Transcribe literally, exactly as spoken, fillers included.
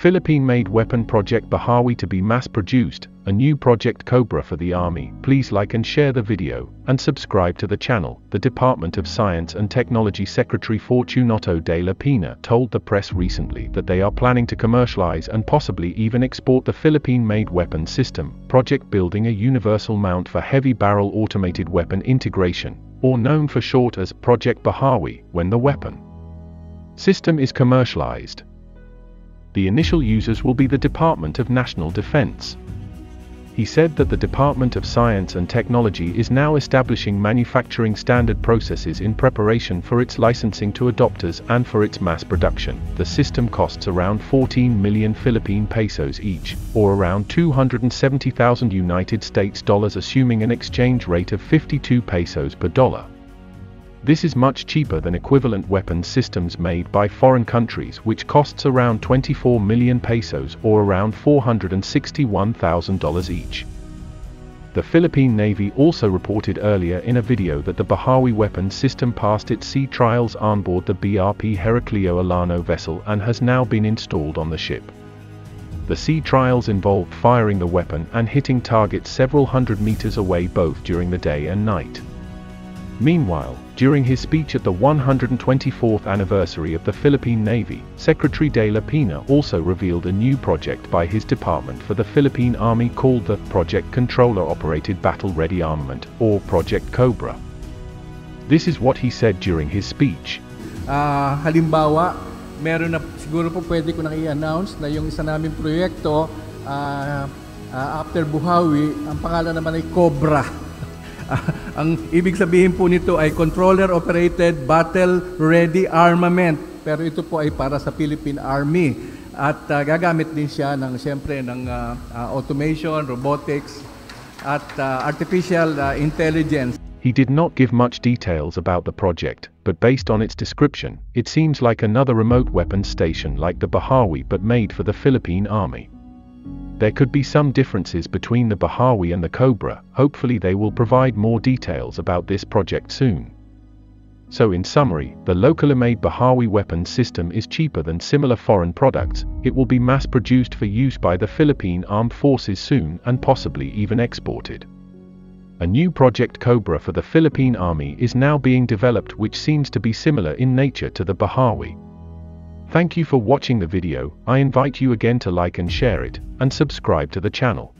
Philippine-made weapon Project Buhawi to be mass-produced, a new Project Cobra for the Army. Please like and share the video, and subscribe to the channel. The Department of Science and Technology Secretary Fortunato Dela Pena told the press recently that they are planning to commercialize and possibly even export the Philippine-made weapon system project, building a universal mount for heavy barrel automated weapon integration, or known for short as Project Buhawi. When the weapon system is commercialized, the initial users will be the Department of National Defense. He said that the Department of Science and Technology is now establishing manufacturing standard processes in preparation for its licensing to adopters and for its mass production. The system costs around fourteen million Philippine pesos each, or around two hundred seventy thousand United States dollars, assuming an exchange rate of fifty-two pesos per dollar. This is much cheaper than equivalent weapons systems made by foreign countries, which costs around twenty-four million pesos or around four hundred sixty-one thousand dollars each. The Philippine Navy also reported earlier in a video that the Buhawi weapon system passed its sea trials onboard the B R P Heracleo Alano vessel and has now been installed on the ship. The sea trials involved firing the weapon and hitting targets several hundred meters away both during the day and night. Meanwhile, during his speech at the one hundred twenty-fourth anniversary of the Philippine Navy, Secretary Dela Pena also revealed a new project by his department for the Philippine Army called the Project Controller-Operated Battle-Ready Armament, or Project Cobra. This is what he said during his speech. Uh, halimbawa, meron na siguro po pwede ko na i-announce na yung isa naming proyekto uh, uh, after Buhawi, ang pangalan naman ay Cobra. Ang ibig sabihin po nito ay Controller-Operated Battle-Ready Armament. Pero ito po ay para sa Philippine Army. At uh, gagamit din siya ng, siyempre, ng uh, uh, automation, robotics, at uh, artificial uh, intelligence. He did not give much details about the project, but based on its description, it seems like another remote weapons station like the Buhawi but made for the Philippine Army. There could be some differences between the Buhawi and the Cobra. Hopefully they will provide more details about this project soon. So in summary, the locally made Buhawi weapons system is cheaper than similar foreign products. It will be mass-produced for use by the Philippine Armed Forces soon and possibly even exported. A new Project Cobra for the Philippine Army is now being developed, which seems to be similar in nature to the Buhawi. Thank you for watching the video. I invite you again to like and share it, and subscribe to the channel.